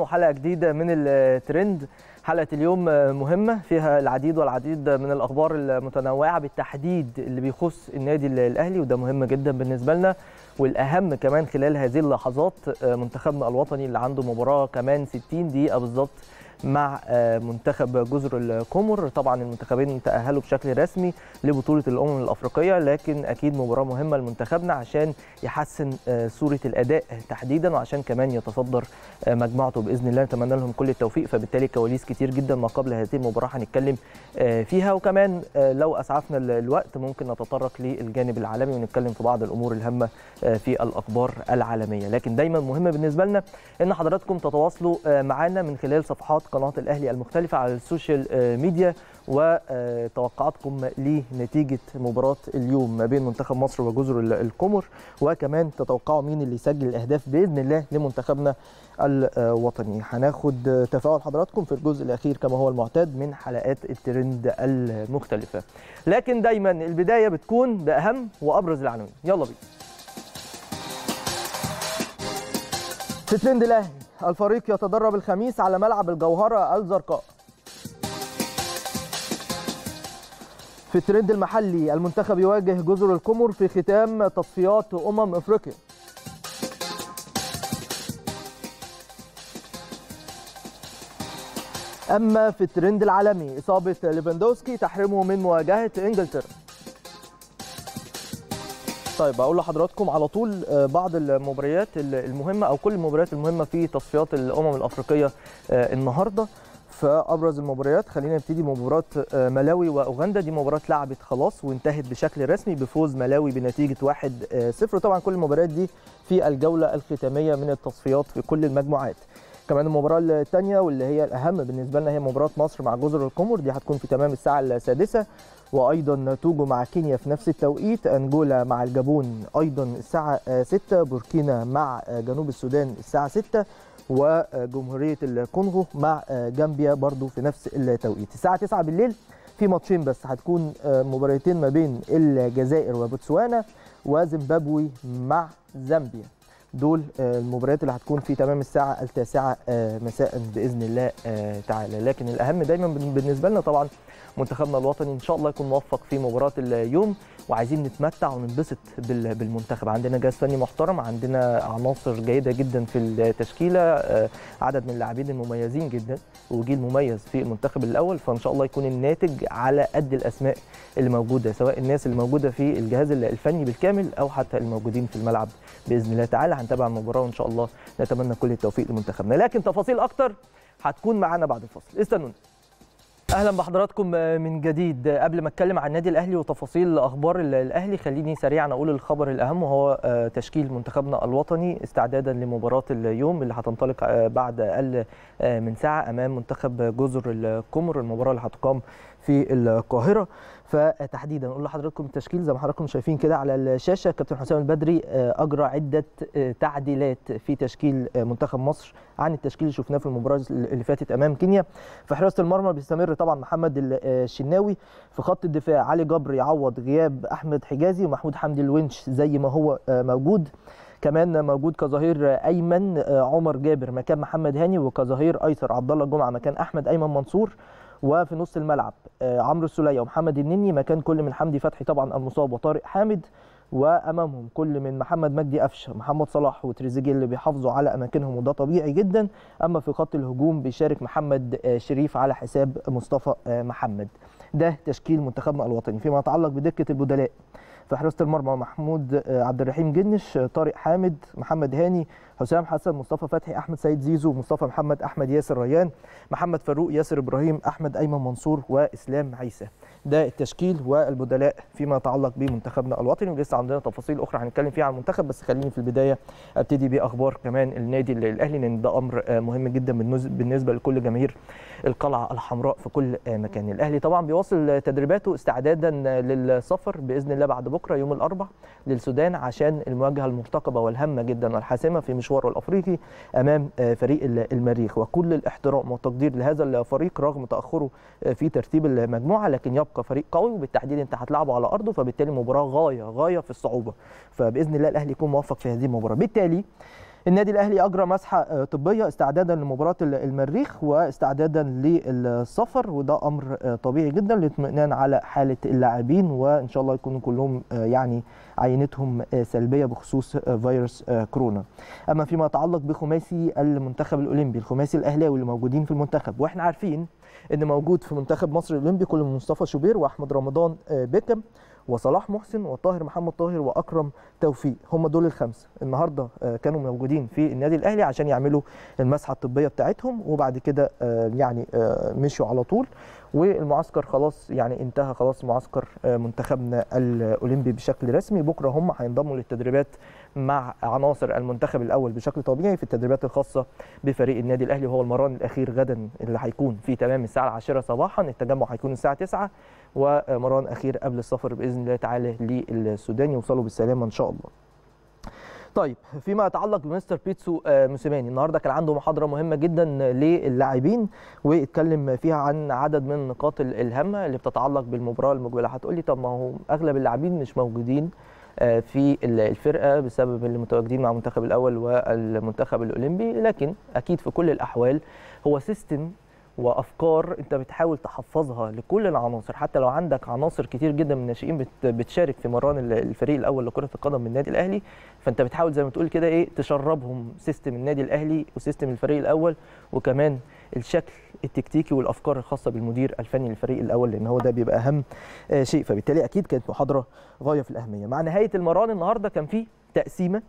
وحلقة جديدة من الترند. حلقة اليوم مهمة فيها العديد والعديد من الأخبار المتنوعة بالتحديد اللي بيخص النادي الأهلي، وده مهم جدا بالنسبة لنا. والأهم كمان خلال هذه اللحظات منتخبنا الوطني اللي عنده مباراة كمان 60 دقيقة بالظبط مع منتخب جزر القمر. طبعا المنتخبين تأهلوا بشكل رسمي لبطولة الأمم الأفريقية، لكن أكيد مباراة مهمة لمنتخبنا عشان يحسن صورة الأداء تحديدا، وعشان كمان يتصدر مجموعته بإذن الله. نتمنى لهم كل التوفيق. فبالتالي كواليس كتير جدا ما قبل هذه المباراة هنتكلم فيها، وكمان لو أسعفنا الوقت ممكن نتطرق للجانب العالمي ونتكلم في بعض الأمور الهامة في الأخبار العالمية. لكن دايما مهم بالنسبة لنا إن حضراتكم تتواصلوا معنا من خلال صفحات قناة الأهلي المختلفة على السوشيال ميديا، وتوقعاتكم لنتيجة مباراة اليوم ما بين منتخب مصر وجزر القمر، وكمان تتوقعوا مين اللي يسجل الأهداف بإذن الله لمنتخبنا الوطني. هناخد تفاعل حضراتكم في الجزء الأخير كما هو المعتاد من حلقات الترند المختلفة، لكن دايما البداية بتكون بأهم وأبرز العناوين. يلا بينا في ترند الأهلي. الفريق يتدرب الخميس على ملعب الجوهرة الزرقاء. في الترند المحلي، المنتخب يواجه جزر القمر في ختام تصفيات أفريقيا. أما في الترند العالمي، إصابة ليفاندوفسكي تحرمه من مواجهة إنجلترا. طيب اقول لحضراتكم على طول بعض المباريات المهمه او كل المباريات المهمه في تصفيات الامم الافريقيه النهارده. فابرز المباريات، خلينا نبتدي مباراه ملاوي واوغندا. دي مباراه لعبت خلاص وانتهت بشكل رسمي بفوز ملاوي بنتيجه 1-0. طبعا كل المباريات دي في الجوله الختاميه من التصفيات في كل المجموعات. كمان المباراه الثانيه واللي هي الاهم بالنسبه لنا هي مباراه مصر مع جزر القمر، دي هتكون في تمام الساعه 6، وايضا توجو مع كينيا في نفس التوقيت، انجولا مع الجابون ايضا الساعه 6، بوركينا مع جنوب السودان الساعه 6، وجمهوريه الكونغو مع جامبيا برضو في نفس التوقيت الساعه 9 بالليل. في ماتشين بس، هتكون مباراتين ما بين الجزائر وبوتسوانا، وزيمبابوي مع زامبيا. دول المباريات اللي هتكون في تمام الساعه 9 مساء باذن الله تعالى. لكن الاهم دايما بالنسبه لنا طبعا منتخبنا الوطني ان شاء الله يكون موفق في مباراه اليوم، وعايزين نتمتع وننبسط بالمنتخب. عندنا جهاز فني محترم، عندنا عناصر جيده جدا في التشكيله، عدد من اللاعبين المميزين جدا، وجيل مميز في المنتخب الاول. فان شاء الله يكون الناتج على قد الاسماء اللي موجوده، سواء الناس اللي موجوده في الجهاز الفني بالكامل او حتى الموجودين في الملعب باذن الله تعالى. هنتابع المباراه وان شاء الله نتمنى كل التوفيق لمنتخبنا، لكن تفاصيل اكتر هتكون معانا بعد الفاصل، استنونا. اهلا بحضراتكم من جديد. قبل ما اتكلم عن النادي الاهلي وتفاصيل اخبار الاهلي، خليني سريعا اقول الخبر الاهم، وهو تشكيل منتخبنا الوطني استعدادا لمباراه اليوم اللي هتنطلق بعد اقل من ساعه امام منتخب جزر القمر، المباراه اللي هتقام في القاهره. فتحديدا اقول لحضراتكم التشكيل زي ما حضراتكم شايفين كده على الشاشه. كابتن حسام البدري اجرى عده تعديلات في تشكيل منتخب مصر عن التشكيل اللي شفناه في المباراه اللي فاتت امام كينيا. في حراسه المرمى بيستمر طبعا محمد الشناوي. في خط الدفاع، علي جبر يعوض غياب احمد حجازي، ومحمود حمدي الونش زي ما هو موجود. كمان موجود كظهير ايمن عمر جابر مكان محمد هاني، وكظهير ايسر عبد الله جمعه مكان احمد ايمن منصور. وفي نص الملعب عمرو السوليه ومحمد النني مكان كل من حمدي فتحي طبعا المصاب وطارق حامد. وامامهم كل من محمد مجدي أفشة، محمد صلاح وتريزيجيه اللي بيحافظوا على اماكنهم وده طبيعي جدا. اما في خط الهجوم بيشارك محمد شريف على حساب مصطفى محمد. ده تشكيل منتخبنا الوطني. فيما يتعلق بدكه البدلاء، في حراسه المرمى محمود عبد الرحيم جنش، طارق حامد، محمد هاني، حسام حسن، مصطفى فتحي، احمد سيد زيزو، مصطفى محمد، احمد ياسر ريان، محمد فاروق، ياسر ابراهيم، احمد ايمن منصور، واسلام عيسى. ده التشكيل والبدلاء فيما يتعلق بمنتخبنا الوطني، ولسه عندنا تفاصيل اخرى هنتكلم فيها عن المنتخب. بس خليني في البدايه ابتدي باخبار كمان النادي الاهلي، لان ده امر مهم جدا بالنسبه لكل جماهير القلعه الحمراء في كل مكان. الاهلي طبعا بيواصل تدريباته استعدادا للسفر باذن الله بعد بكره يوم الاربع للسودان، عشان المواجهه المرتقبه والهامه جدا والحاسمه في مشواره الافريقي امام فريق المريخ. وكل الاحترام والتقدير لهذا الفريق رغم تاخره في ترتيب المجموعه، لكن يبقى فريق قوي، وبالتحديد انت هتلعبه على ارضه، فبالتالي مباراه غايه في الصعوبه. فباذن الله الاهلي يكون موفق في هذه المباراه. بالتالي النادي الأهلي أجرى مسحة طبية استعدادا لمباراة المريخ واستعدادا للسفر، وده أمر طبيعي جدا للاطمئنان على حالة اللاعبين، وإن شاء الله يكونوا كلهم يعني عينتهم سلبية بخصوص فيروس كورونا. أما فيما يتعلق بخماسي المنتخب الأولمبي، الخماسي الأهلاوي اللي موجودين في المنتخب، وإحنا عارفين إن موجود في منتخب مصر الأولمبي كل مصطفى شوبير وأحمد رمضان بكم وصلاح محسن وطاهر محمد طاهر واكرم توفيق، هم دول الخمسه النهارده كانوا موجودين في النادي الاهلي عشان يعملوا المسحه الطبيه بتاعتهم، وبعد كده يعني مشوا على طول، والمعسكر خلاص يعني انتهى، خلاص معسكر منتخبنا الاولمبي بشكل رسمي. بكره هم هينضموا للتدريبات مع عناصر المنتخب الاول بشكل طبيعي في التدريبات الخاصه بفريق النادي الاهلي، وهو المران الاخير غدا اللي هيكون في تمام الساعه 10 صباحا، التجمع هيكون الساعه 9، ومران اخير قبل السفر باذن الله تعالى للسودان، يوصلوا بالسلامه ان شاء الله. طيب فيما يتعلق بمستر بيتسو موسيماني، النهارده كان عنده محاضره مهمه جدا للاعبين واتكلم فيها عن عدد من النقاط الهامه اللي بتتعلق بالمباراه المقبله. هتقول لي طب ما هو اغلب اللاعبين مش موجودين في الفرقه بسبب اللي متواجدين مع المنتخب الاول والمنتخب الاولمبي، لكن اكيد في كل الاحوال هو سيستم وافكار انت بتحاول تحفظها لكل العناصر، حتى لو عندك عناصر كتير جدا من الناشئين بتشارك في مران الفريق الاول لكره القدم من النادي الاهلي، فانت بتحاول زي ما تقول كده ايه تشربهم سيستم النادي الاهلي وسيستم الفريق الاول، وكمان الشكل التكتيكي والافكار الخاصه بالمدير الفني للفريق الاول، لان هو ده بيبقى اهم شيء. فبالتالي اكيد كانت محاضره غايه في الاهميه. مع نهايه المران النهارده كان في تقسيمه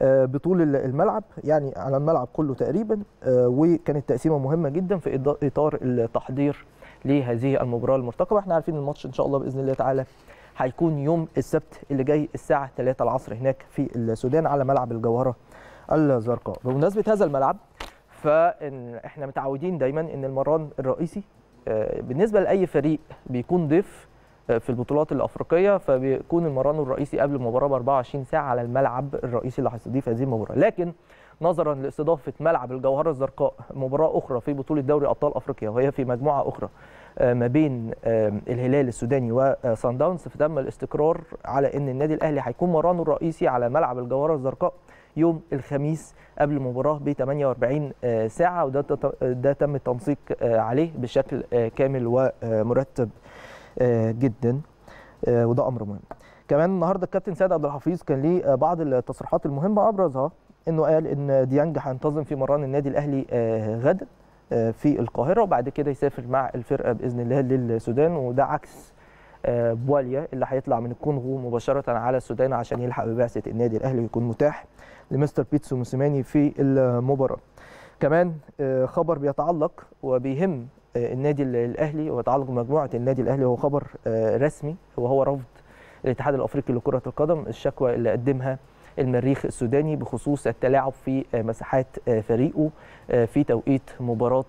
بطول الملعب، يعني على الملعب كله تقريبا، وكانت تقسيمه مهمه جدا في اطار التحضير لهذه المباراه المرتقبه. احنا عارفين الماتش ان شاء الله باذن الله تعالى هيكون يوم السبت اللي جاي الساعه 3 العصر هناك في السودان على ملعب الجوهره الزرقاء. بمناسبه هذا الملعب، فاحنا متعودين دايما ان المران الرئيسي بالنسبه لاي فريق بيكون ضيف في البطولات الافريقيه، فبيكون المران الرئيسي قبل المباراه ب 24 ساعه على الملعب الرئيسي اللي هيستضيف هذه المباراه، لكن نظرا لاستضافه ملعب الجوهره الزرقاء مباراه اخرى في بطوله دوري ابطال افريقيا، وهي في مجموعه اخرى ما بين الهلال السوداني وصن داونز، فتم الاستقرار على ان النادي الاهلي هيكون مرانه الرئيسي على ملعب الجوهره الزرقاء يوم الخميس قبل المباراه ب 48 ساعه، وده تم التنسيق عليه بشكل كامل ومرتب جدا، وده امر مهم. كمان النهارده الكابتن سيد عبد الحفيظ كان ليه بعض التصريحات المهمه، ابرزها انه قال ان ديانج هينتظم في مران النادي الاهلي غدا في القاهره، وبعد كده يسافر مع الفرقه باذن الله للسودان، وده عكس بواليا اللي هيطلع من الكونغو مباشره على السودان عشان يلحق ببعثه النادي الاهلي ويكون متاح لمستر بيتسو موسيماني في المباراه. كمان خبر بيتعلق وبيهم النادي الاهلي وتعلق مجموعه النادي الاهلي، هو خبر رسمي، وهو رفض الاتحاد الافريقي لكره القدم الشكوى اللي قدمها المريخ السوداني بخصوص التلاعب في مساحات فريقه في توقيت مباراه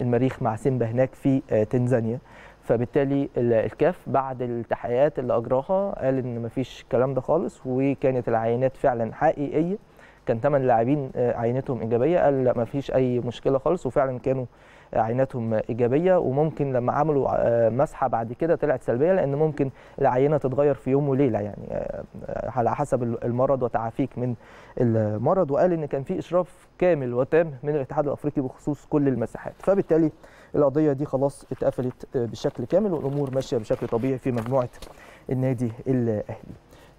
المريخ مع سيمبا هناك في تنزانيا. فبالتالي الكاف بعد التحقيقات اللي اجراها قال ان مفيش الكلام ده خالص، وكانت العينات فعلا حقيقيه، كان 8 لاعبين عينتهم ايجابيه، قال لا مفيش اي مشكله خالص، وفعلا كانوا عيناتهم ايجابيه، وممكن لما عملوا مسحه بعد كده طلعت سلبيه، لان ممكن العينه تتغير في يوم وليله يعني على حسب المرض وتعافيك من المرض. وقال ان كان في اشراف كامل وتام من الاتحاد الافريقي بخصوص كل المساحات، فبالتالي القضيه دي خلاص اتقفلت بشكل كامل، والامور ماشيه بشكل طبيعي في مجموعه النادي الاهلي.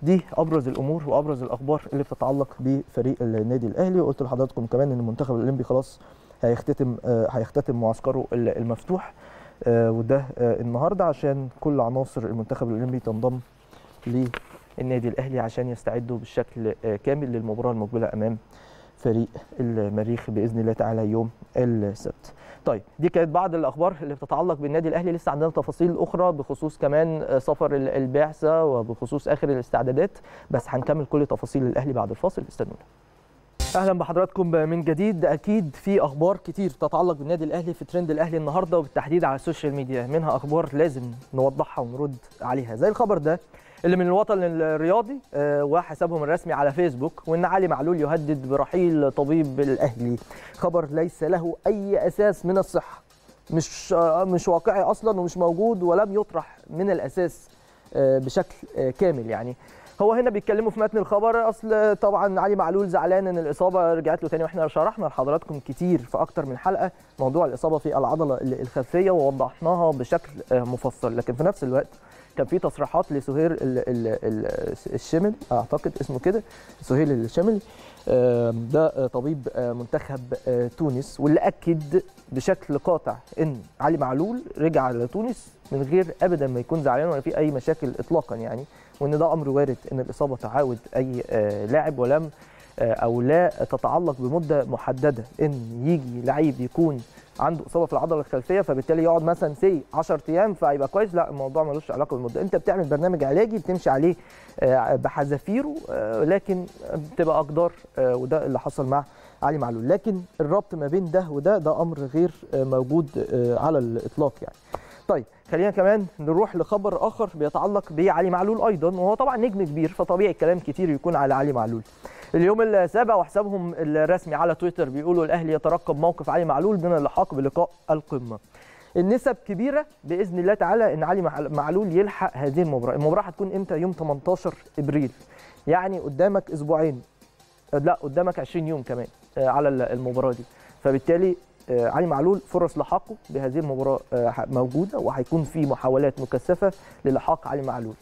دي ابرز الامور وابرز الاخبار اللي بتتعلق بفريق النادي الاهلي. وقلت لحضراتكم كمان ان المنتخب الاولمبي خلاص هيختتم معسكره المفتوح، وده النهارده عشان كل عناصر المنتخب الاولمبي تنضم للنادي الاهلي عشان يستعدوا بالشكل كامل للمباراه المقبله امام فريق المريخ باذن الله تعالى يوم السبت. طيب دي كانت بعض الاخبار اللي بتتعلق بالنادي الاهلي، لسه عندنا تفاصيل اخرى بخصوص كمان سفر البعثه وبخصوص اخر الاستعدادات، بس هنكمل كل تفاصيل الاهلي بعد الفاصل، استنونا. اهلا بحضراتكم من جديد. اكيد في اخبار كتير تتعلق بالنادي الاهلي في ترند الاهلي النهارده، وبالتحديد على السوشيال ميديا، منها اخبار لازم نوضحها ونرد عليها، زي الخبر ده اللي من الوطن الرياضي وحسابهم الرسمي على فيسبوك، وان علي معلول يهدد برحيل طبيب الاهلي، خبر ليس له اي اساس من الصحه، مش واقعي اصلا ومش موجود ولم يطرح من الاساس بشكل كامل يعني. هو هنا بيتكلموا في متن الخبر. اصل طبعا علي معلول زعلان ان الاصابه رجعت له تاني، واحنا شرحنا لحضراتكم كتير في اكتر من حلقه موضوع الاصابه في العضله الخلفيه ووضحناها بشكل مفصل، لكن في نفس الوقت كان في تصريحات لسهير الشمل، اعتقد اسمه كده سهير الشمل، ده طبيب منتخب تونس، واللي اكد بشكل قاطع ان علي معلول رجع لتونس من غير ابدا ما يكون زعلان ولا في اي مشاكل اطلاقا يعني، وان ده امر وارد ان الاصابه تعاود اي لاعب ولم او لا تتعلق بمده محدده، ان يجي لعيب يكون عنده اصابه في العضله الخلفيه فبالتالي يقعد مثلا 10 ايام فيبقى كويس، لا الموضوع ملوش علاقه بالمده، انت بتعمل برنامج علاجي بتمشي عليه بحذافيره، لكن بتبقى اقدار، وده اللي حصل مع علي معلول، لكن الربط ما بين ده وده ده امر غير موجود على الاطلاق يعني. طيب خلينا كمان نروح لخبر اخر بيتعلق بعلي معلول ايضا، وهو طبعا نجم كبير فطبيعي الكلام كتير يكون على علي معلول. اليوم السابع وحسابهم الرسمي على تويتر بيقولوا الاهلي يترقب موقف علي معلول من اللحاق بلقاء القمه. النسب كبيره باذن الله تعالى ان علي معلول يلحق هذه المباراه. المباراه هتكون امتى؟ يوم 18 ابريل. يعني قدامك اسبوعين، لا قدامك 20 يوم كمان على المباراه دي. فبالتالي علي معلول فرص لحاقه بهذه المباراه موجوده، وهيكون في محاولات مكثفه للحاق علي معلول.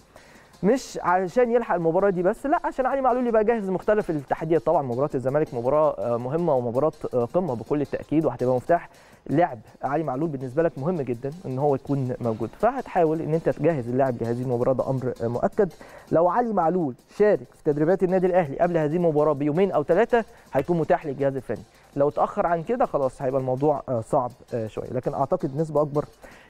مش عشان يلحق المباراه دي بس، لا عشان علي معلول يبقى جاهز مختلف التحديات. طبعا مباراه الزمالك مباراه مهمه ومباراه قمه بكل التاكيد، وهتبقى مفتاح لعب علي معلول بالنسبه لك مهم جدا ان هو يكون موجود، فهتحاول ان انت تجهز اللاعب لهذه المباراه، ده امر مؤكد. لو علي معلول شارك في تدريبات النادي الاهلي قبل هذه المباراه بيومين او ثلاثه هيكون متاح للجهاز الفني، لو اتاخر عن كده خلاص هيبقى الموضوع صعب شويه، لكن اعتقد نسبه اكبر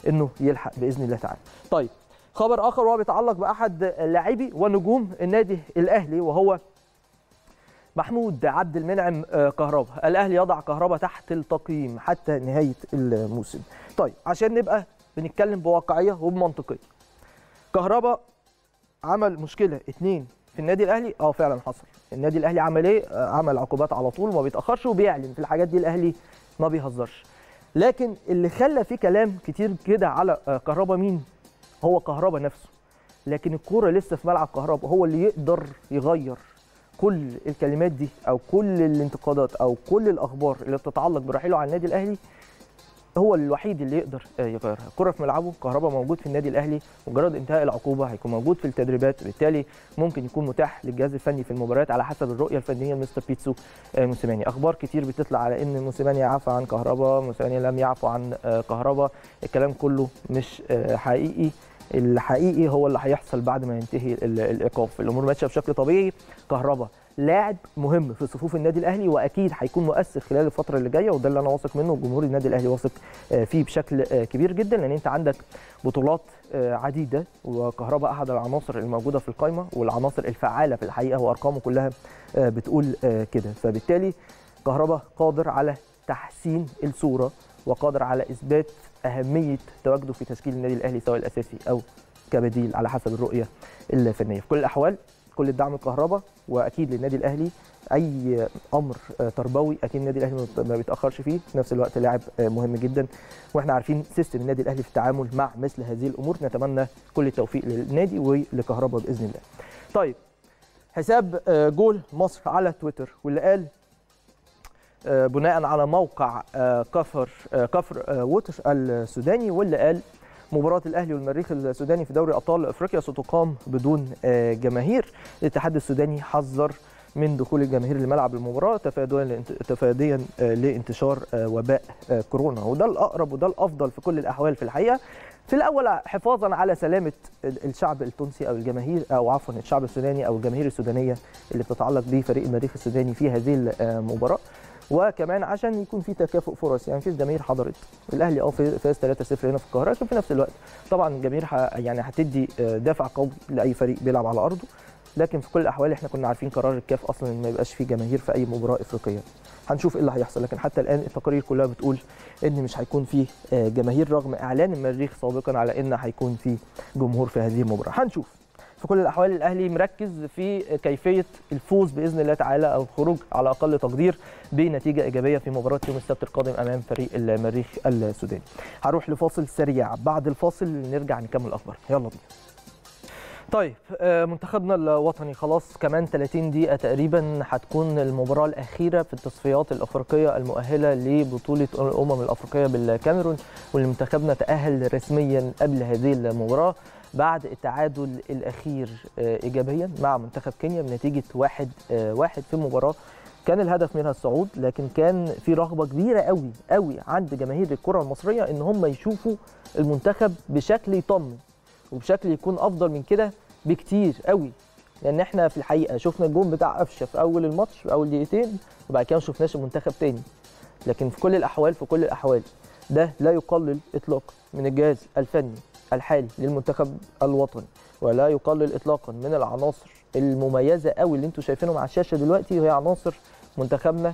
انه يلحق باذن الله تعالى. طيب خبر اخر وهو بيتعلق باحد لاعبي ونجوم النادي الاهلي، وهو محمود عبد المنعم كهربا. الاهلي يضع كهربا تحت التقييم حتى نهايه الموسم. طيب عشان نبقى بنتكلم بواقعيه وبمنطقيه، كهربا عمل مشكله 2 في النادي الاهلي، فعلا حصل. النادي الاهلي عمل ايه؟ عمل عقوبات على طول وما بيتاخرش وبيعلن في الحاجات دي، الاهلي ما بيهزرش. لكن اللي خلى فيه كلام كتير كده على كهربا مين؟ هو كهربا نفسه، لكن الكوره لسه في ملعب كهربا، هو اللي يقدر يغير كل الكلمات دي او كل الانتقادات او كل الاخبار اللي بتتعلق برحيله عن النادي الاهلي، هو الوحيد اللي يقدر يغيرها. الكره في ملعبه، كهربا موجود في النادي الاهلي، مجرد انتهاء العقوبه هيكون موجود في التدريبات، بالتالي ممكن يكون متاح للجهاز الفني في المباريات على حسب الرؤيه الفنيه لمستر بيتسو موسيماني. اخبار كتير بتطلع على ان موسيماني عفى عن كهربا، موسيماني لم يعفو عن كهربا، الكلام كله مش حقيقي. الحقيقي هو اللي هيحصل بعد ما ينتهي الايقاف، الامور ماشيه بشكل طبيعي. كهربا لاعب مهم في صفوف النادي الاهلي، واكيد هيكون مؤثر خلال الفتره اللي جايه، وده اللي انا واثق منه وجمهور النادي الاهلي واثق فيه بشكل كبير جدا، لان انت عندك بطولات عديده، وكهربا احد العناصر الموجوده في القائمه والعناصر الفعاله في الحقيقه، وارقامه كلها بتقول كده. فبالتالي كهربا قادر على تحسين الصوره وقادر على اثبات اهميه تواجده في تشكيل النادي الاهلي، سواء الاساسي او كبديل على حسب الرؤيه الفنيه. في كل الاحوال كل الدعم لكهربا، واكيد للنادي الاهلي اي امر تربوي اكيد النادي الاهلي ما بيتاخرش فيه، في نفس الوقت لاعب مهم جدا، واحنا عارفين سيستم النادي الاهلي في التعامل مع مثل هذه الامور. نتمنى كل التوفيق للنادي ولكهربا باذن الله. طيب حساب جول مصر على تويتر، واللي قال بناء على موقع كفر ووتر السوداني، واللي قال مباراة الأهلي والمريخ السوداني في دوري أبطال أفريقيا ستقام بدون جماهير. الاتحاد السوداني حذر من دخول الجماهير لملعب المباراة تفاديا لانتشار وباء كورونا، وده الأقرب وده الأفضل في كل الأحوال في الحقيقة. في الأول حفاظا على سلامة الشعب التونسي أو الجماهير، أو عفوا الشعب السوداني أو الجماهير السودانية اللي بتتعلق بفريق المريخ السوداني في هذه المباراة، وكمان عشان يكون في تكافؤ فرص، يعني مفيش جماهير حضرت الاهلي فاز 3-0 هنا في القاهره، لكن في نفس الوقت طبعا الجماهير يعني هتدي دافع قوي لاي فريق بيلعب على ارضه. لكن في كل الاحوال احنا كنا عارفين قرار الكاف اصلا ان ما يبقاش في جماهير في اي مباراه افريقيه، هنشوف ايه اللي هيحصل، لكن حتى الان التقارير كلها بتقول ان مش هيكون في جماهير، رغم اعلان المريخ سابقا على ان هيكون في جمهور في هذه المباراه. هنشوف. في كل الاحوال الاهلي مركز في كيفيه الفوز باذن الله تعالى، او الخروج على اقل تقدير بنتيجه ايجابيه في مباراه يوم السبت القادم امام فريق المريخ السوداني. هروح لفاصل سريع، بعد الفاصل نرجع نكمل الاخبار، يلا بينا. طيب منتخبنا الوطني خلاص كمان 30 دقيقة تقريبا هتكون المباراة الأخيرة في التصفيات الأفريقية المؤهلة لبطولة الأمم الأفريقية بالكاميرون، واللي منتخبنا تأهل رسميا قبل هذه المباراة بعد التعادل الأخير إيجابيا مع منتخب كينيا بنتيجة 1-1 في مباراة كان الهدف منها الصعود، لكن كان في رغبة كبيرة قوي عند جماهير الكرة المصرية إن هم يشوفوا المنتخب بشكل يطمن وبشكل يكون افضل من كده بكتير قوي، لان احنا في الحقيقه شفنا الجون بتاع أفشة في اول الماتش في اول دقيقتين وبعد كده ما شفناش المنتخب تاني. لكن في كل الاحوال ده لا يقلل اطلاقا من الجهاز الفني الحالي للمنتخب الوطني، ولا يقلل اطلاقا من العناصر المميزه قوي اللي انتم شايفينهم على الشاشه دلوقتي، وهي عناصر منتخبنا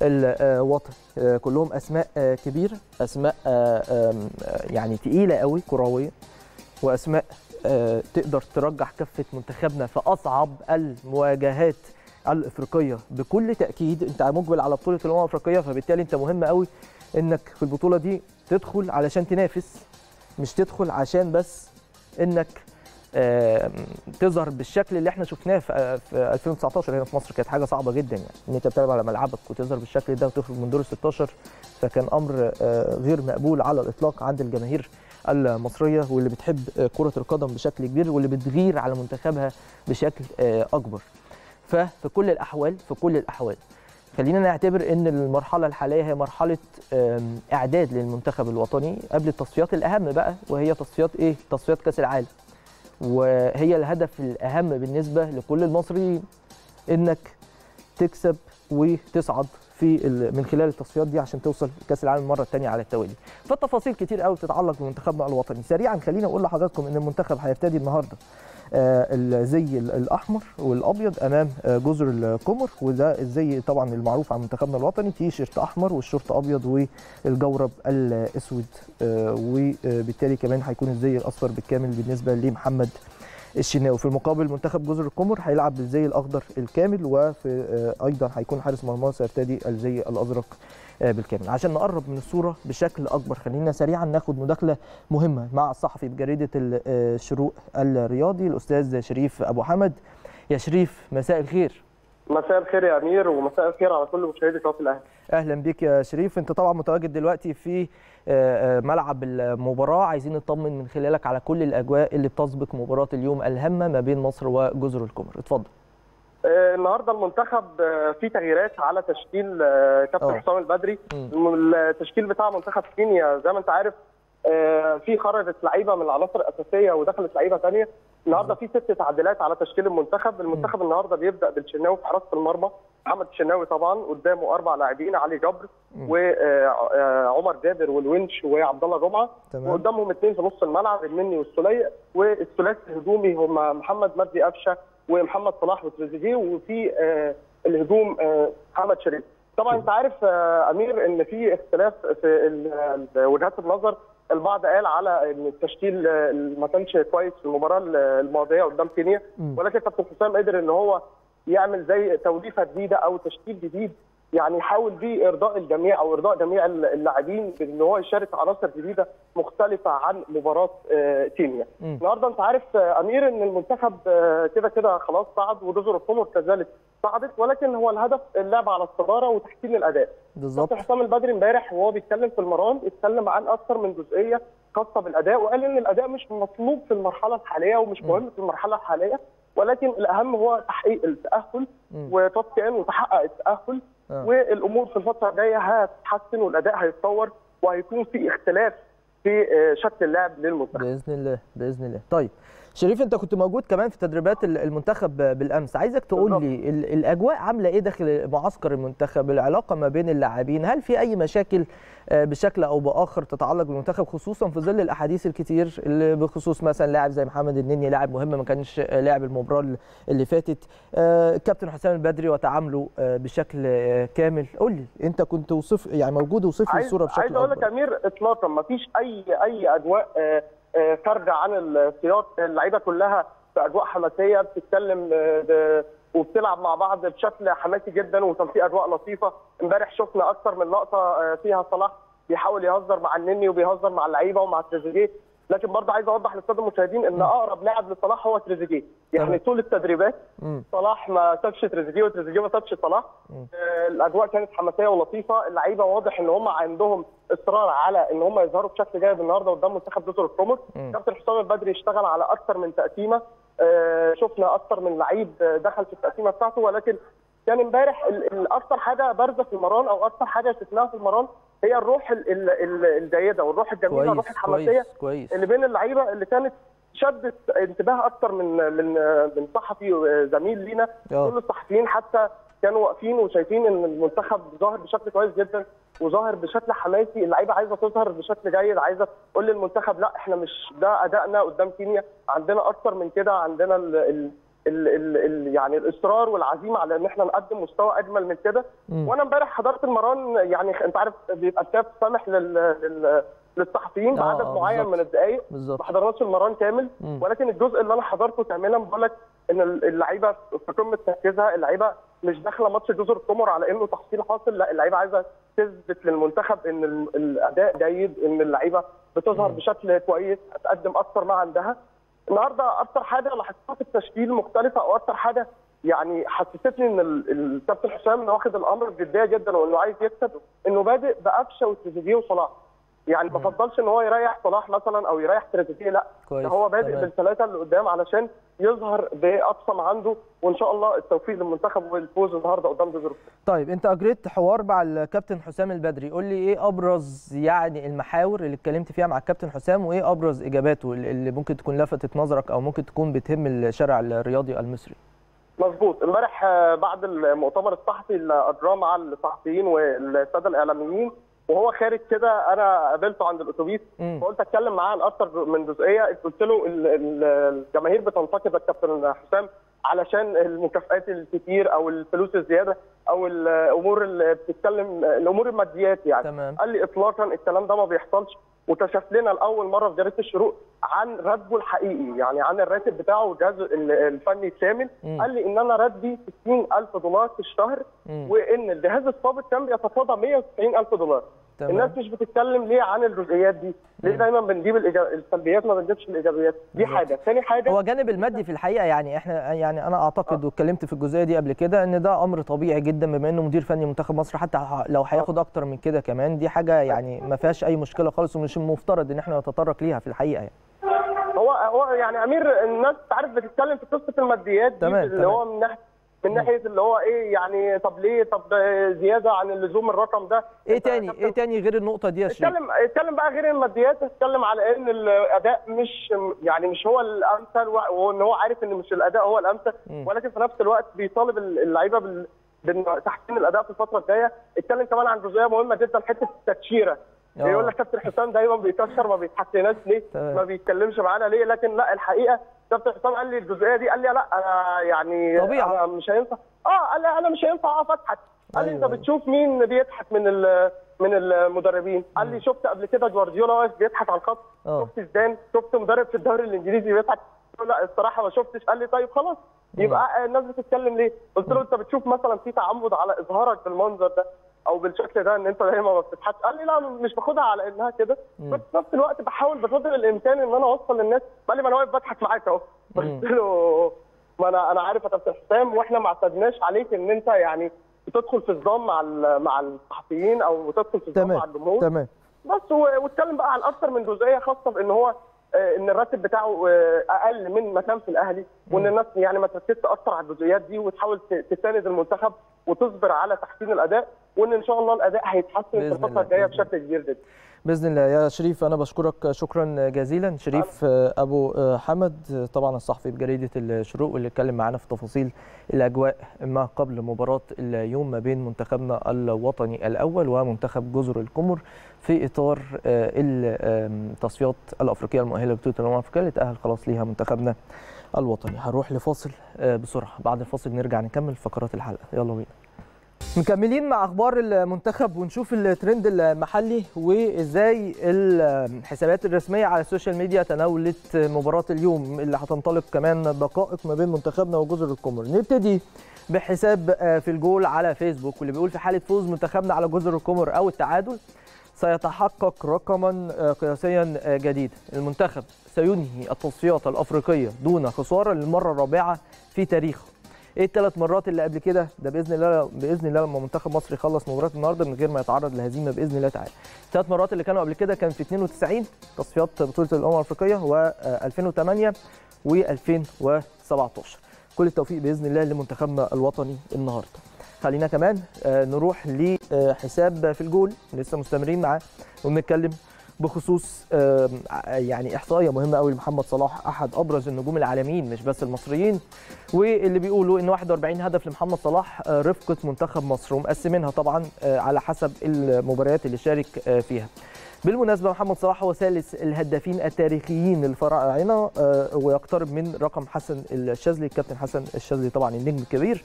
الوطني كلهم اسماء كبيره، اسماء يعني تقيله قوي كرويه، وأسماء تقدر ترجح كفة منتخبنا في أصعب المواجهات الأفريقية بكل تأكيد. أنت مقبل على بطولة الأمم الأفريقية، فبالتالي أنت مهم قوي أنك في البطولة دي تدخل علشان تنافس، مش تدخل عشان بس أنك تظهر بالشكل اللي احنا شفناه في 2019 هنا في مصر. كانت حاجة صعبة جدا يعني أن أنت بتلعب على ملعبك وتظهر بالشكل ده وتخرج من دور 16، فكان أمر غير مقبول على الإطلاق عند الجماهير المصرية واللي بتحب كرة القدم بشكل كبير واللي بتغير على منتخبها بشكل أكبر. ففي كل الأحوال خلينا نعتبر أن المرحلة الحالية هي مرحلة إعداد للمنتخب الوطني قبل التصفيات الأهم بقى، وهي تصفيات إيه؟ تصفيات كأس العالم، وهي الهدف الأهم بالنسبة لكل المصريين أنك تكسب وتصعد من خلال التصفيات دي عشان توصل كاس العالم المره الثانيه على التوالي. فالتفاصيل كتير قوي بتتعلق بمنتخبنا الوطني. سريعا خلينا اقول لحضراتكم ان المنتخب هيرتدي النهارده الزي الاحمر والابيض امام جزر القمر، وده الزي طبعا المعروف عن منتخبنا الوطني، تي شيرت احمر والشورت ابيض والجورب الاسود، وبالتالي كمان هيكون الزي الاصفر بالكامل بالنسبه لمحمد الشناوي. في المقابل منتخب جزر القمر هيلعب بالزي الاخضر الكامل، وفي ايضا هيكون حارس مرمى سيرتدي الزي الازرق بالكامل. عشان نقرب من الصوره بشكل اكبر خلينا سريعا ناخد مداخله مهمه مع الصحفي بجريده الشروق الرياضي الاستاذ شريف ابو حمد. يا شريف مساء الخير. مساء الخير يا امير، ومساء الخير على كل مشاهدي قناه الاهلي. اهلا بيك يا شريف، انت طبعا متواجد دلوقتي في ملعب المباراه، عايزين نطمن من خلالك على كل الاجواء اللي بتسبق مباراه اليوم الهامه ما بين مصر وجزر القمر، اتفضل. النهارده المنتخب فيه تغييرات على تشكيل كابتن حسام البدري. التشكيل بتاع منتخب كينيا زي ما انت عارف في خرجت لعيبه من العناصر الاساسيه ودخلت لعيبه ثانيه. النهارده في 6 تعديلات على تشكيل المنتخب. النهارده بيبدا بالشناوي في حراسه المرمى، محمد الشناوي طبعا قدامه 4 لاعبين، علي جبر وعمر جابر والونش وعبد الله جمعه، وقدامهم 2 في نص الملعب المني والسليق، والثلاث الهجومي هم محمد مجدي أفشة ومحمد صلاح وتريزيجيه، وفي الهجوم محمد شريف. طبعا انت عارف امير ان في اختلاف في وجهات النظر، البعض قال على ان التشكيل ما كانش كويس في المباراه الماضيه قدام كينيا، ولكن كابتن حسام قدر ان هو يعمل زي توليفه جديده او تشكيل جديد، يعني يحاول بيه ارضاء الجميع او ارضاء جميع اللاعبين بان هو يشارك عناصر جديده مختلفه عن مباراه كينيا. النهارده انت عارف امير ان المنتخب كده كده خلاص صعد، وجزر القمر كذلك صعدت، ولكن هو الهدف اللعب على الصداره وتحسين الاداء. بالظبط. حسام البدري امبارح وهو بيتكلم في المران اتكلم عن اكثر من جزئيه خاصه بالاداء، وقال ان الاداء مش مطلوب في المرحله الحاليه ومش مهم في المرحله الحاليه، ولكن الاهم هو تحقيق التاهل وتطبيقه وتحقق التاهل. والامور في الفتره الجايه هتتحسن والاداء هيتطور وهيكون في اختلاف في شكل اللعب للمنتخب باذن الله. طيب شريف، انت كنت موجود كمان في تدريبات المنتخب بالامس، عايزك تقول لي الاجواء عامله ايه داخل معسكر المنتخب، العلاقه ما بين اللاعبين، هل في اي مشاكل بشكل او باخر تتعلق بالمنتخب، خصوصا في ظل الاحاديث الكتير اللي بخصوص مثلا لاعب زي محمد النني، لاعب مهم ما كانش لاعب المباراه اللي فاتت، كابتن حسام البدري وتعامله بشكل كامل. قول لي انت كنت وصف يعني موجود، وصف لي الصوره بشكل عام. عايز اقول لك يا امير اطلاقا ما فيش اي اجواء خارجه عن السياق، اللعيبه كلها في اجواء حماسيه بتتكلم وبتلعب مع بعض بشكل حماسي جدا، وكان في اجواء لطيفه. امبارح شفنا اكثر من لقطه فيها صلاح بيحاول يهزر مع النني وبيهزر مع اللعيبه ومع تريزيجيه، لكن برضه عايز اوضح للساده المشاهدين ان اقرب لاعب لصلاح هو تريزيجيه، يعني طول التدريبات صلاح ما سابش تريزيجيه وتريزيجيه ما سابش صلاح. الاجواء كانت حماسيه ولطيفه، اللعيبه واضح ان هم عندهم اصرار على ان هم يظهروا بشكل جيد النهارده قدام منتخب جزر القمر. كابتن حسام البدري اشتغل على اكثر من تقسيمه، شفنا اكثر من لعيب دخل في التقسيمه بتاعته، ولكن كان امبارح اكثر حاجه بارزه في المران او اكثر حاجه شفناها في المران هي الروح الجيده والروح الجميله والروح الحماسيه اللي بين اللعيبه، اللي كانت شدت انتباه اكثر من صحفي زميل لينا. كل الصحفيين حتى كانوا واقفين وشايفين ان المنتخب ظاهر بشكل كويس جدا وظاهر بشكل حماسي، اللعيبه عايزه تظهر بشكل جيد، عايزه تقول للمنتخب لا احنا مش ده ادائنا قدام كينيا، عندنا اكثر من كده، عندنا يعني الاصرار والعزيمه على ان احنا نقدم مستوى اجمل من كده. وانا امبارح حضرت المران، يعني انت عارف بيبقى الكاف سامح للصحفيين بعدد معين من الدقائق، ما حضرناش المران كامل، ولكن الجزء اللي انا حضرته كاملا بقول لك ان اللعيبه في قمه تركيزها، اللعيبه مش داخله ماتش جزر القمر على انه تحصيل حاصل، لا اللعيبه عايزه تثبت للمنتخب ان الاداء جيد، ان اللعيبه بتظهر بشكل كويس، هتقدم اكثر ما عندها. النهارده اكثر حاجه لاحظتها في التشكيل مختلفه، او اكثر حاجه يعني حسستني ان الكابتن حسام واخد الامر بجديه جدا وانه عايز يكسب، انه بادئ بقفشه وتريزيجيه وصلاح، يعني ما فضلش ان هو يريح صلاح مثلا او يريح تريزيجيه، لا ده هو بادئ بالثلاثه اللي قدام علشان يظهر باقصى ما عنده، وان شاء الله التوفيق للمنتخب والفوز النهارده قدام جزر. طيب انت اجريت حوار مع الكابتن حسام البدري، قول لي ايه ابرز يعني المحاور اللي اتكلمت فيها مع الكابتن حسام، وايه ابرز اجاباته اللي ممكن تكون لفتت نظرك او ممكن تكون بتهم الشارع الرياضي المصري؟ مظبوط، امبارح بعد المؤتمر الصحفي اللي اجراه مع الصحفيين والساده الاعلاميين وهو خارج كده انا قابلته عند الاتوبيس، فقلت اتكلم معاه عن اكثر من جزئيه، قلت له الجماهير بتنتقد الكابتن حسام علشان المكافئات الكتير او الفلوس الزياده او الامور اللي بتتكلم الامور الماديات يعني. تمام. قال لي اطلاقا الكلام ده ما بيحصلش، وكشف لنا لاول مره في جريده الشروق عن راتبه الحقيقي، يعني عن الراتب بتاعه والجهاز الفني الشامل. قال لي ان انا راتبي 60000 دولار في الشهر، وان الجهاز السابق كان بيتفاضى 190000 دولار. تمام. الناس مش بتتكلم ليه عن الجزئيات دي؟ ليه دايما بنجيب السلبيات ما بنجيبش الايجابيات؟ دي حاجه، ثاني حاجه هو جانب المادي في الحقيقه، يعني احنا يعني انا اعتقد واتكلمت في الجزئيه دي قبل كده ان ده امر طبيعي جدا، بما انه مدير فني منتخب مصر حتى لو هياخد اكتر من كده كمان، دي حاجه يعني ما فيهاش اي مشكله خالص ومش المفترض ان احنا نتطرق ليها في الحقيقه يعني. هو يعني امير الناس عارف بتتكلم في قصه الماديات دي اللي هو من ناحيه اللي هو ايه يعني، طب ليه، طب زياده عن اللزوم الرقم ده. ايه تاني غير النقطه دي يا شيخ؟ اتكلم بقى غير الماديات، اتكلم على ان الاداء مش يعني مش هو الامثل، وان هو عارف ان مش الاداء هو الامثل، ولكن في نفس الوقت بيطالب اللعيبه بتحسين الاداء في الفتره الجايه. اتكلم كمان عن جزئيه مهمه جدا، حته التكشيره. بيقول لك كابتن حسام دايما بيكشر ما بيتحسناش ليه؟ ما بيتكلمش معانا ليه؟ لكن لا الحقيقه كابتن حسام قال لي الجزئيه دي، قال لي لا انا يعني طبيعي أنا مش هينفع، قال لي انا مش هينفع اقف اضحك. قال لي انت بتشوف مين بيضحك من المدربين؟ قال لي شفت قبل كده جوارديولا واقف بيضحك على الخط، شفت زيدان، شفت مدرب في الدوري الانجليزي بيضحك، لا الصراحه ما شفتش. قال لي طيب خلاص يبقى الناس بتتكلم ليه؟ قلت له انت بتشوف مثلا في تعمد على اظهارك بالمنظر ده او بالشكل ده ان انت دايما ما بتضحكش. قال لي لا مش باخدها على انها كده، بس في نفس الوقت بحاول بقدر الامكان ان انا اوصل للناس. قال لي ما انا واقف بضحك معاك اهو. قلت له ما انا عارف يا كابتن حسام، واحنا ما اعتدناش عليك ان انت يعني بتدخل في صدام مع الصحفيين او بتدخل في صدام مع الجمهور. تمام. بس واتكلم بقى عن اكثر من جزئيه، خاصه بان هو ان الراتب بتاعه اقل من ما كان في الاهلي، وان الناس يعني ما تركزش اكتر على الجزئيات دي وتحاول تساند المنتخب وتصبر على تحسين الاداء، وان ان شاء الله الاداء هيتحسن في الفتره الجايه بشكل كبير جدا باذن الله. يا شريف انا بشكرك شكرا جزيلا. شريف ابو حمد طبعا الصحفي بجريده الشروق واللي اتكلم معانا في تفاصيل الاجواء ما قبل مباراه اليوم ما بين منتخبنا الوطني الاول ومنتخب جزر القمر في اطار التصفيات الافريقيه المؤهله لبطوله الامم الافريقيه اللي تاهل خلاص ليها منتخبنا الوطني. هنروح لفاصل بسرعه، بعد الفاصل نرجع نكمل فقرات الحلقه، يلا بينا. مكملين مع اخبار المنتخب ونشوف الترند المحلي وازاي الحسابات الرسميه على السوشيال ميديا تناولت مباراه اليوم اللي هتنطلق كمان دقائق ما بين منتخبنا وجزر القمر. نبتدي بحساب في الجول على فيسبوك واللي بيقول في حاله فوز منتخبنا على جزر القمر او التعادل سيتحقق رقما قياسيا جديدا. المنتخب سينهي التصفيات الأفريقية دون خسارة للمرة الرابعة في تاريخه. ايه الثلاث مرات اللي قبل كده؟ ده باذن الله لما منتخب مصر يخلص مباراه النهارده من غير ما يتعرض لهزيمه باذن الله تعالى. الثلاث مرات اللي كانوا قبل كده كان في 92 تصفيات بطوله الامم الافريقيه، و2008 و2017. كل التوفيق باذن الله لمنتخبنا الوطني النهارده. خلينا كمان نروح لحساب في الجول، لسه مستمرين معاه وبنتكلم بخصوص يعني احصائيه مهمه قوي لمحمد صلاح، احد ابرز النجوم العالميين مش بس المصريين، واللي بيقولوا ان 41 هدف لمحمد صلاح رفقه منتخب مصر، ومقسمينها طبعا على حسب المباريات اللي شارك فيها. بالمناسبه محمد صلاح هو ثالث الهدافين التاريخيين للفراعنه، ويقترب من رقم حسن الشاذلي، الكابتن حسن الشاذلي طبعا النجم الكبير.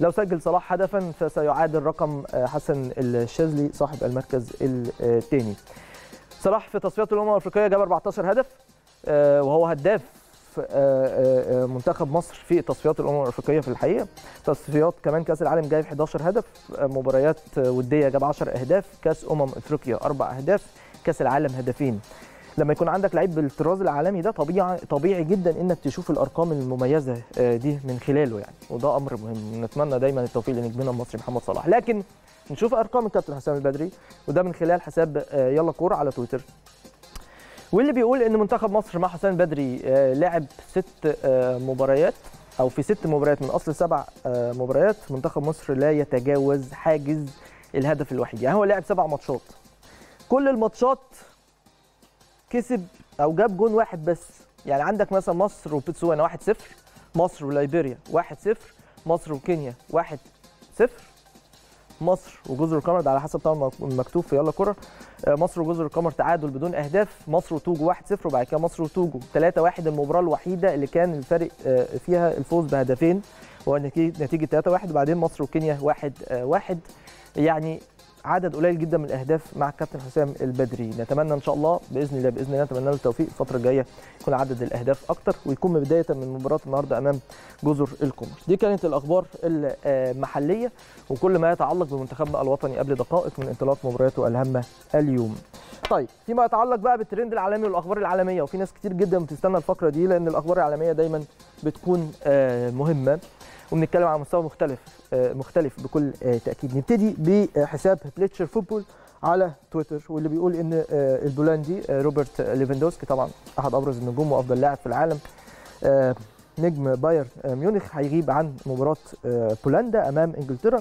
لو سجل صلاح هدفا فسيعادل رقم حسن الشاذلي صاحب المركز الثاني. صلاح في تصفيات الامم الافريقيه جاب 14 هدف، وهو هداف منتخب مصر في تصفيات الامم الافريقيه. في الحقيقه تصفيات كمان كاس العالم جايب 11 هدف، مباريات وديه جاب 10 اهداف، كاس افريقيا 4 اهداف، كاس العالم هدفين. لما يكون عندك لعيب بالطراز العالمي ده طبيعي جدا انك تشوف الارقام المميزه دي من خلاله يعني، وده امر مهم. نتمنى دايما التوفيق لنجمنا المصري محمد صلاح، لكن نشوف ارقام الكابتن حسام البدري، وده من خلال حساب يلا كوره على تويتر، واللي بيقول ان منتخب مصر مع حسام البدري لعب 6 مباريات او في 6 مباريات من اصل 7 مباريات منتخب مصر لا يتجاوز حاجز الهدف الوحيد. يعني هو لعب 7 ماتشات، كل الماتشات كسب او جاب جون واحد بس. يعني عندك مثلا مصر وبتسوانا 1-0، مصر وليبيريا 1-0، مصر وكينيا 1-0، مصر وجزر القمر على حسب طبعا المكتوب في يلا كرة، مصر وجزر القمر تعادل بدون اهداف، مصر وتوجو 1-0، وبعد كده مصر وتوجو 3-1، المباراه الوحيده اللي كان الفرق فيها الفوز بهدفين ونتيجه 3-1، وبعدين مصر وكينيا 1-1. يعني عدد قليل جدا من الاهداف مع الكابتن حسام البدري. نتمنى ان شاء الله باذن الله نتمنى له التوفيق الفتره الجايه، يكون عدد الاهداف اكتر، ويكون بدايه من مباراه النهارده امام جزر القمر. دي كانت الاخبار المحليه وكل ما يتعلق بمنتخبنا الوطني قبل دقائق من انطلاق مبارياته الهامه اليوم. طيب فيما يتعلق بقى بالترند العالمي والاخبار العالميه، وفي ناس كتير جدا بتستنى الفقره دي لان الاخبار العالميه دايما بتكون مهمه، وبنتكلم على مستوى مختلف بكل تاكيد. نبتدي بحساب بليتشر فوتبول على تويتر، واللي بيقول ان البولندي روبرت ليفاندوفسكي طبعا احد ابرز النجوم وافضل لاعب في العالم نجم باير ميونخ هيغيب عن مباراه بولندا امام انجلترا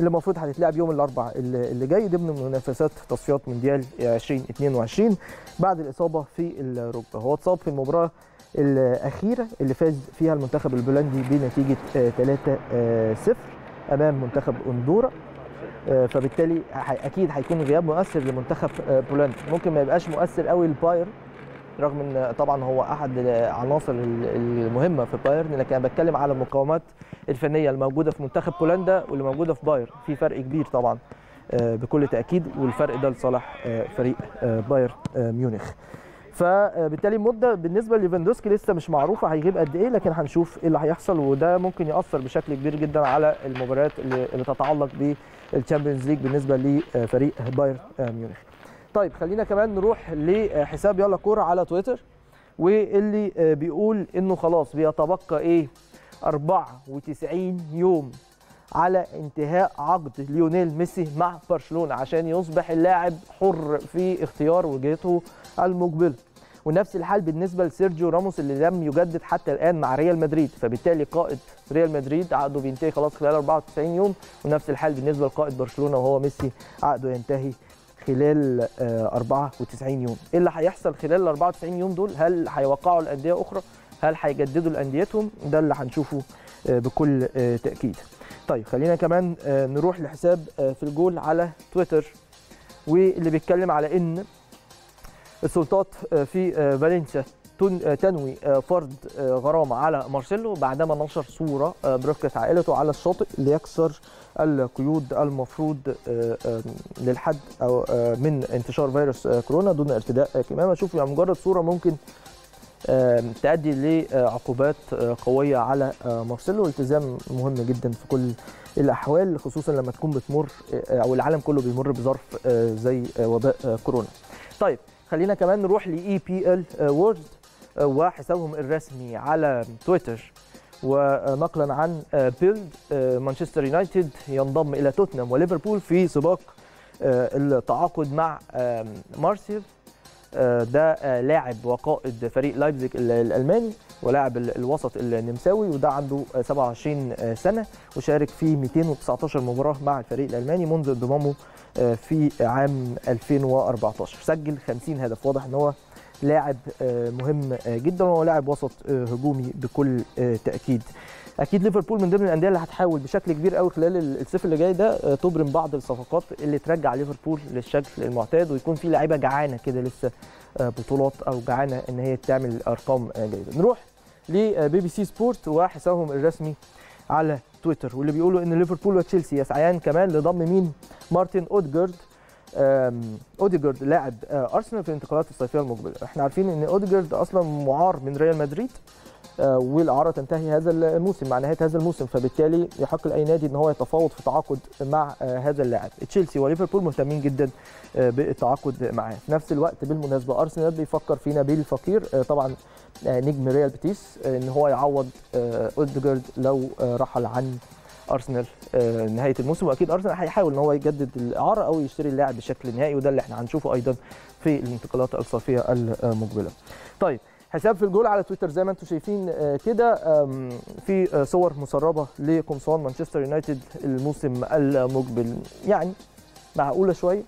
اللي المفروض هتتلعب يوم الاربعاء اللي جاي ضمن منافسات تصفيات مونديال 2022 بعد الاصابه في الركبه. هو اتصاب في المباراه الأخيرة اللي فاز فيها المنتخب البولندي بنتيجة 3-0 أمام منتخب أندورا، فبالتالي أكيد هيكون غياب مؤثر لمنتخب بولندا. ممكن ما يبقاش مؤثر قوي للبايرن، رغم إن طبعا هو أحد العناصر المهمة في بايرن، لكن أنا بتكلم على المقاومات الفنية الموجودة في منتخب بولندا واللي موجودة في بايرن، في فرق كبير طبعا بكل تأكيد، والفرق ده لصالح فريق بايرن ميونخ. فبالتالي المده بالنسبه لليفاندوفسكي لسه مش معروفه هيغيب قد ايه، لكن هنشوف ايه اللي هيحصل، وده ممكن ياثر بشكل كبير جدا على المباريات اللي تتعلق بالتشامبيونز ليج بالنسبه لفريق بايرن ميونخ. طيب خلينا كمان نروح لحساب يلا كوره على تويتر، واللي بيقول انه خلاص بيتبقى 94 يوم على انتهاء عقد ليونيل ميسي مع برشلونه عشان يصبح اللاعب حر في اختيار وجهته المقبله، ونفس الحال بالنسبه لسيرجيو راموس اللي لم يجدد حتى الان مع ريال مدريد، فبالتالي قائد ريال مدريد عقده بينتهي خلاص خلال 94 يوم، ونفس الحال بالنسبه لقائد برشلونه وهو ميسي عقده ينتهي خلال 94 يوم. ايه اللي هيحصل خلال ال 94 يوم دول؟ هل هيوقعوا الانديه اخرى؟ هل هيجددوا لانديتهم؟ ده اللي هنشوفه بكل تاكيد. طيب خلينا كمان نروح لحساب في الجول على تويتر، واللي بيتكلم على ان السلطات في فالنسيا تنوي فرض غرامه على مارسيلو بعدما نشر صوره برفقه عائلته على الشاطئ ليكسر القيود المفروض للحد من انتشار فيروس كورونا دون ارتداء كمامه. شوف يعني مجرد صوره ممكن تؤدي لعقوبات قوية على مارسيلو، والتزام مهم جدا في كل الأحوال، خصوصا لما تكون بتمر أو العالم كله بيمر بظرف زي وباء كورونا. طيب خلينا كمان نروح لإي بي إل وورد وحسابهم الرسمي على تويتر، ونقلا عن بيلد مانشستر يونايتد ينضم إلى توتنهام وليفربول في سباق التعاقد مع مارسيلو. ده لاعب وقائد فريق لايبزيج الألماني ولاعب الوسط النمساوي، وده عنده 27 سنة وشارك في 219 مباراة مع الفريق الألماني منذ انضمامه في عام 2014. سجل 50 هدف، واضح ان هو لاعب مهم جدا وهو لاعب وسط هجومي بكل تأكيد. اكيد ليفربول من ضمن الانديه اللي هتحاول بشكل كبير قوي خلال الصيف اللي جاي ده تبرم بعض الصفقات اللي ترجع ليفربول للشكل المعتاد، ويكون في لعيبه جعانه كده لسه بطولات او جعانه ان هي تعمل ارقام جيده. نروح لبي بي سي سبورت وحسابهم الرسمي على تويتر، واللي بيقولوا ان ليفربول وتشيلسي يسعيان كمان لضم مين؟ مارتن أوديغارد لاعب ارسنال في الانتقالات الصيفيه المقبله. احنا عارفين ان أوديغارد اصلا معار من ريال مدريد، والإعارة تنتهي هذا الموسم مع نهاية هذا الموسم، فبالتالي يحق لأي نادي أن هو يتفاوض في تعاقد مع هذا اللاعب. تشيلسي وليفربول مهتمين جدا بالتعاقد معاه. في نفس الوقت بالمناسبة أرسنال بيفكر في نبيل الفقير، طبعا نجم ريال بيتيس، أن هو يعوض أوديغارد لو رحل عن أرسنال نهاية الموسم، وأكيد أرسنال هيحاول أن هو يجدد الإعارة أو يشتري اللاعب بشكل نهائي، وده اللي احنا هنشوفه أيضا في الانتقالات الصيفية المقبلة. طيب حساب في الجول على تويتر زي ما انتم شايفين كده في صور مسربه لقمصان مانشستر يونايتد الموسم المقبل، يعني معقوله شويه،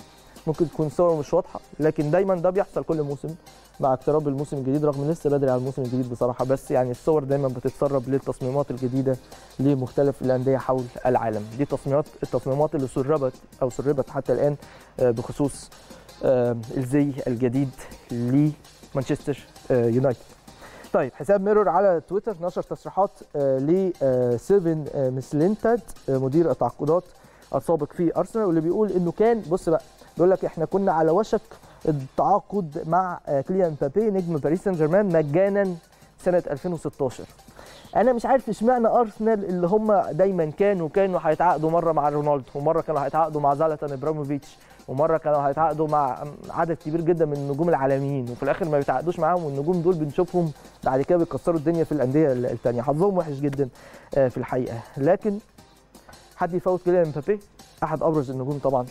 ممكن تكون صور مش واضحه، لكن دايما ده بيحصل كل موسم مع اقتراب الموسم الجديد، رغم ان لسه بدري على الموسم الجديد بصراحه، بس يعني الصور دايما بتتسرب للتصميمات الجديده لمختلف الانديه حول العالم. دي التصميمات اللي سربت حتى الان بخصوص الزي الجديد لمانشستر يونايتد. طيب حساب ميرور على تويتر نشر تصريحات لسيفن مسلينتاد مدير التعاقدات السابق في ارسنال، واللي بيقول انه كان، بص بقى، بيقول لك احنا كنا على وشك التعاقد مع كيليان مبابي نجم باريس سان جيرمان مجانا سنه 2016. انا مش عارف اشمعنى ارسنال اللي هم دايما كانوا هيتعاقدوا مره مع رونالدو، ومره كانوا هيتعاقدوا مع زلاتان ابراهيموفيتش، ومره كانوا هيتعاقدوا مع عدد كبير جدا من النجوم العالميين، وفي الاخر ما بيتعاقدوش معاهم، والنجوم دول بنشوفهم بعد كده بيكسروا الدنيا في الانديه الثانيه. حظهم وحش جدا في الحقيقه، لكن حد يفوت كيليان مبابي، احد ابرز النجوم طبعا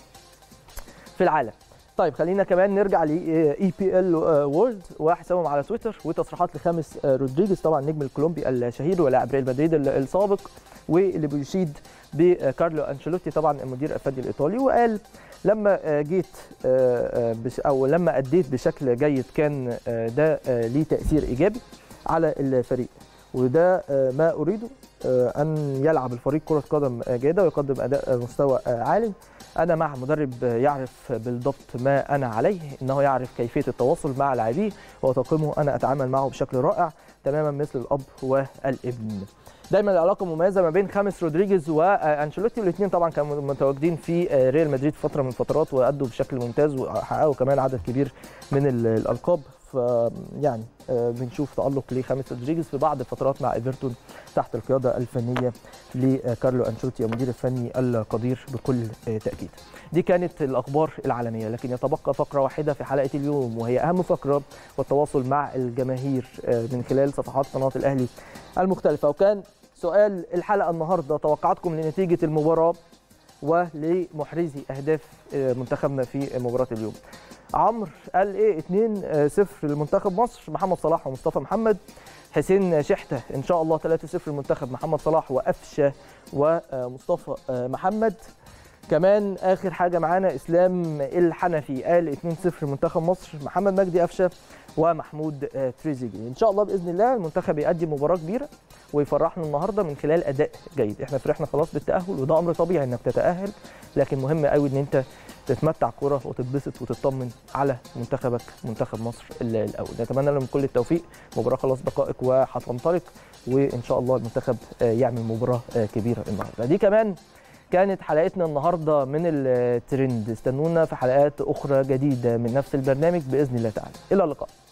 في العالم. طيب خلينا كمان نرجع ل اي بي ال وورلد وحسابهم على تويتر وتصريحات لخامس رودريجيز، طبعا نجم الكولومبي الشهير ولاعب ريال مدريد السابق، واللي بيشيد بكارلو انشيلوتي طبعا المدير الفني الايطالي، وقال لما جيت او لما اديت بشكل جيد كان ده ليه تاثير ايجابي على الفريق، وده ما اريده، ان يلعب الفريق كره قدم جيده ويقدم اداء مستوى عالي. انا مع مدرب يعرف بالضبط ما انا عليه، انه يعرف كيفيه التواصل مع لاعبيه وطاقمه، انا اتعامل معه بشكل رائع تماما مثل الاب والابن. دايما العلاقه مميزه ما بين خامس رودريجيز وانشيلوتي، والاثنين طبعا كانوا متواجدين في ريال مدريد فتره من الفترات وادوا بشكل ممتاز وحققوا كمان عدد كبير من الالقاب. يعني بنشوف تألق لخامس رودريجيز في بعض الفترات مع ايفرتون تحت القياده الفنيه لكارلو انشيلوتي المدير الفني القدير بكل تاكيد. دي كانت الاخبار العالميه، لكن يتبقى فقره واحده في حلقه اليوم، وهي اهم فقره والتواصل مع الجماهير من خلال صفحات قناه الاهلي المختلفه. وكان سؤال الحلقه النهارده توقعاتكم لنتيجه المباراه ولمحرزي اهداف منتخبنا في مباراه اليوم. عمرو قال ايه؟ 2-0 لمنتخب مصر، محمد صلاح ومصطفى محمد. حسين شحته ان شاء الله 3-0 لمنتخب محمد صلاح وقفشه ومصطفى محمد. كمان اخر حاجه معانا اسلام الحنفي قال 2-0 لمنتخب مصر، محمد مجدي أفشة ومحمود تريزيجيه. ان شاء الله باذن الله المنتخب يقدم مباراه كبيره ويفرحنا النهارده من خلال اداء جيد. احنا فرحنا خلاص بالتاهل، وده امر طبيعي انك تتاهل، لكن مهم قوي ان انت تتمتع كرة وتتبسط وتطمن على منتخبك منتخب مصر الاول. نتمنى لهم كل التوفيق، مباراه خلاص دقائق وهتنطلق، وان شاء الله المنتخب يعمل مباراه كبيره النهارده. دي كمان كانت حلقتنا النهارده من الترند. استنونا في حلقات اخرى جديده من نفس البرنامج باذن الله تعالى. الى اللقاء.